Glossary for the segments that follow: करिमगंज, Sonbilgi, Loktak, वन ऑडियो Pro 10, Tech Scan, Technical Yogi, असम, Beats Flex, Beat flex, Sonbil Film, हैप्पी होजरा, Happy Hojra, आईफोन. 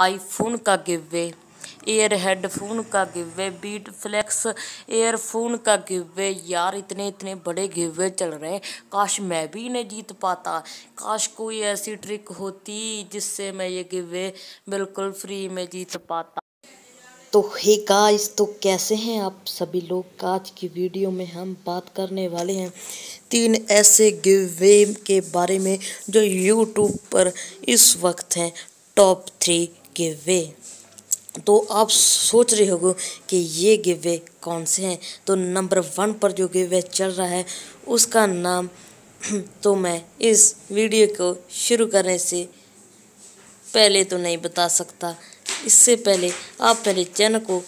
आईफोन का giveaway, air headphone का giveaway, beat flex earphone का गिववे। यार इतने बड़े गिववे चल रहे हैं, काश मैं भी इन्हें जीत पाता। काश कोई ऐसी ट्रिक होती जिससे मैं ये गिववे बिल्कुल फ्री में जीत पाता। तो हे गाइस, तो कैसे हैं आप सभी लोग। आज की वीडियो में हम बात करने वाले हैं 3 ऐसे गिववे के बारे में जो यूट्यूब पर इस वक्त हैं टॉप 3 गिववे। तो आप सोच रहे होगे कि ये गिववे कौन से हैं। तो नंबर 1 पर जो गिववे चल रहा है उसका नाम तो मैं इस वीडियो को शुरू करने से पहले तो नहीं बता सकता। इससे पहले आप मेरे चैनल को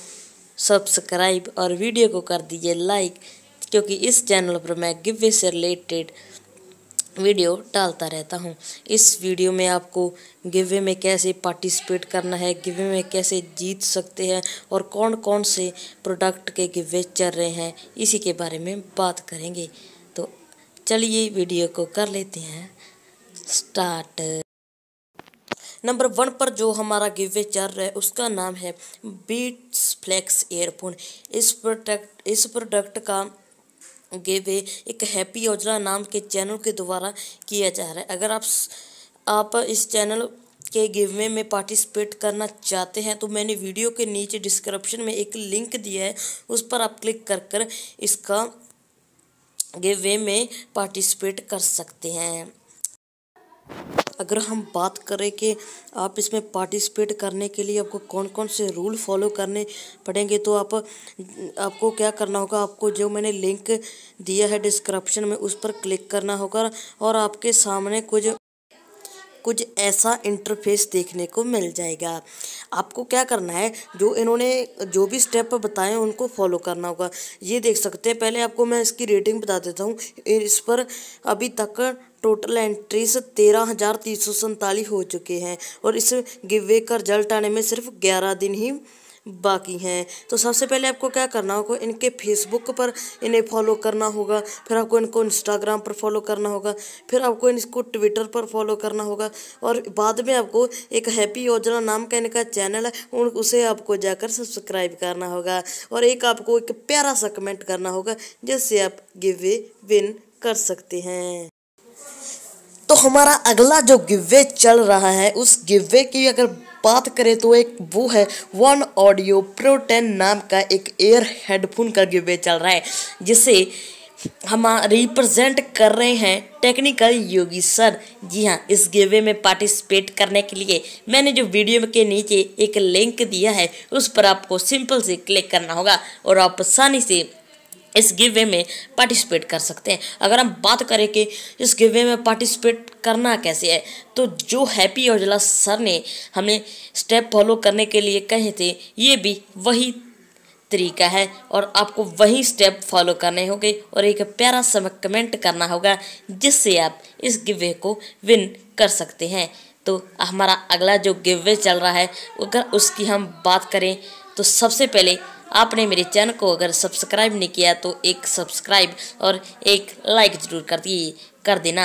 सब्सक्राइब और वीडियो को कर दीजिए लाइक, क्योंकि इस चैनल पर मैं गिववे से रिलेटेड वीडियो डालता रहता हूं। इस वीडियो में आपको गिववे में कैसे पार्टिसिपेट करना है, गिववे में कैसे जीत सकते हैं और कौन कौन से प्रोडक्ट के गिववे चल रहे हैं, इसी के बारे में बात करेंगे। तो चलिए वीडियो को कर लेते हैं स्टार्ट। नंबर 1 पर जो हमारा गिववे चल रहा है उसका नाम है बीट्स फ्लेक्स एयरफोन। इस प्रोडक्ट का गिववे एक हैप्पी होजरा नाम के चैनल के द्वारा किया जा रहा है। अगर आप इस चैनल के गिववे में पार्टिसिपेट करना चाहते हैं तो मैंने वीडियो के नीचे डिस्क्रिप्शन में एक लिंक दिया है, उस पर आप क्लिक कर इसका गिववे में पार्टिसिपेट कर सकते हैं। अगर हम बात करें कि आप इसमें पार्टिसिपेट करने के लिए आपको कौन कौन से रूल फॉलो करने पड़ेंगे, तो आपको क्या करना होगा, आपको जो मैंने लिंक दिया है डिस्क्रिप्शन में उस पर क्लिक करना होगा और आपके सामने कुछ ऐसा इंटरफेस देखने को मिल जाएगा। आपको क्या करना है, जो इन्होंने जो भी स्टेप बताएं उनको फॉलो करना होगा। ये देख सकते हैं, पहले आपको मैं इसकी रेटिंग बता देता हूँ। इस पर अभी तक टोटल एंट्रीज 13,347 हो चुके हैं और इस गिववे का रिजल्ट आने में सिर्फ 11 दिन ही बाकी हैं। तो सबसे पहले आपको क्या करना होगा, इनके फेसबुक पर इन्हें फॉलो करना होगा, फिर आपको इनको इंस्टाग्राम पर फॉलो करना होगा, फिर आपको इनको ट्विटर पर फॉलो करना होगा और बाद में आपको एक हैप्पी योजना नाम का इनका चैनल है उसे आपको जाकर सब्सक्राइब करना होगा और आपको एक प्यारा सा कमेंट करना होगा जिससे आप गिववे विन कर सकते हैं। तो हमारा अगला जो गिववे चल रहा है उस गिववे की अगर बात करें तो एक वो है वन ऑडियो Pro 10 नाम का एक एयर हेडफोन का गिववे चल रहा है, जिसे हम रिप्रेजेंट कर रहे हैं टेक्निकल योगी सर। जी हाँ, इस गिववे में पार्टिसिपेट करने के लिए मैंने जो वीडियो के नीचे एक लिंक दिया है उस पर आपको सिंपल से क्लिक करना होगा और आप आसानी से इस गिववे में पार्टिसिपेट कर सकते हैं। अगर हम बात करें कि इस गिववे में पार्टिसिपेट करना कैसे है, तो जो हैप्पी होजला सर ने हमें स्टेप फॉलो करने के लिए कहे थे ये भी वही तरीका है और आपको वही स्टेप फॉलो करने होंगे और एक प्यारा सा कमेंट करना होगा जिससे आप इस गिववे को विन कर सकते हैं। तो हमारा अगला जो गिववे चल रहा है अगर उसकी हम बात करें तो सबसे पहले आपने मेरे चैनल को अगर सब्सक्राइब नहीं किया तो एक सब्सक्राइब और एक लाइक ज़रूर कर देना।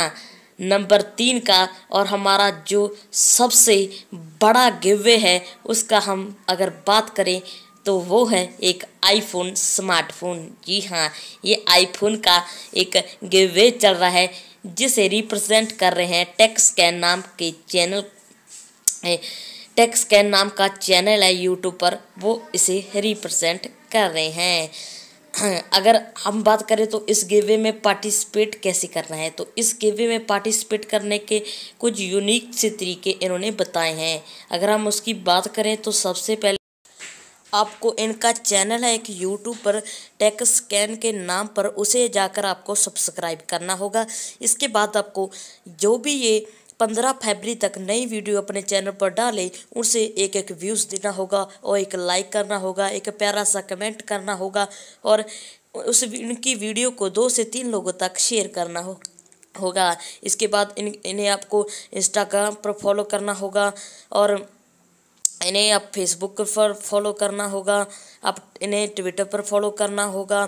नंबर 3 का और हमारा जो सबसे बड़ा गिववे है उसका हम अगर बात करें तो वो है एक आईफोन स्मार्टफोन। जी हाँ, ये आईफोन का एक गिववे चल रहा है जिसे रिप्रेजेंट कर रहे हैं टेक स्कैन नाम के चैनल। टेक स्कैन नाम का चैनल है यूट्यूब पर, वो इसे रिप्रेजेंट कर रहे हैं। अगर हम बात करें तो इस गिववे में पार्टिसिपेट कैसे करना है, तो इस गिववे में पार्टिसिपेट करने के कुछ यूनिक से तरीके इन्होंने बताए हैं। अगर हम उसकी बात करें तो सबसे पहले आपको इनका चैनल है एक यूट्यूब पर टेक स्कैन के नाम पर, उसे जाकर आपको सब्सक्राइब करना होगा। इसके बाद आपको जो भी ये 15 फरवरी तक नई वीडियो अपने चैनल पर डाले उसे एक व्यूज़ देना होगा और एक लाइक करना होगा, एक प्यारा सा कमेंट करना होगा और उस इनकी वीडियो को 2 से 3 लोगों तक शेयर करना होगा। इसके बाद इन्हें आपको इंस्टाग्राम पर फॉलो करना होगा और इन्हें आप फेसबुक पर फॉलो करना होगा, आप इन्हें ट्विटर पर फॉलो करना होगा।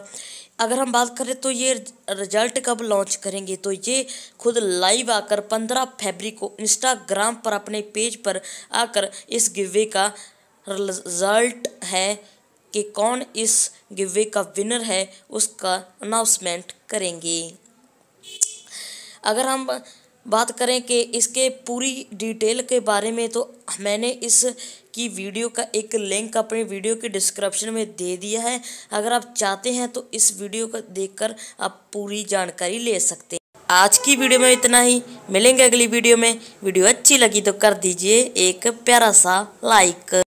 अगर हम बात करें तो ये रिजल्ट कब लॉन्च करेंगे, तो ये खुद लाइव आकर 15 फरवरी को इंस्टाग्राम पर अपने पेज पर आकर इस गिवे का रिजल्ट है कि कौन इस गिवे का विनर है उसका अनाउंसमेंट करेंगे। अगर हम बात करें कि इसके पूरी डिटेल के बारे में, तो मैंने इस की वीडियो का एक लिंक अपने वीडियो के डिस्क्रिप्शन में दे दिया है। अगर आप चाहते हैं तो इस वीडियो को देखकर आप पूरी जानकारी ले सकते हैं। आज की वीडियो में इतना ही, मिलेंगे अगली वीडियो में। वीडियो अच्छी लगी तो कर दीजिए एक प्यारा सा लाइक।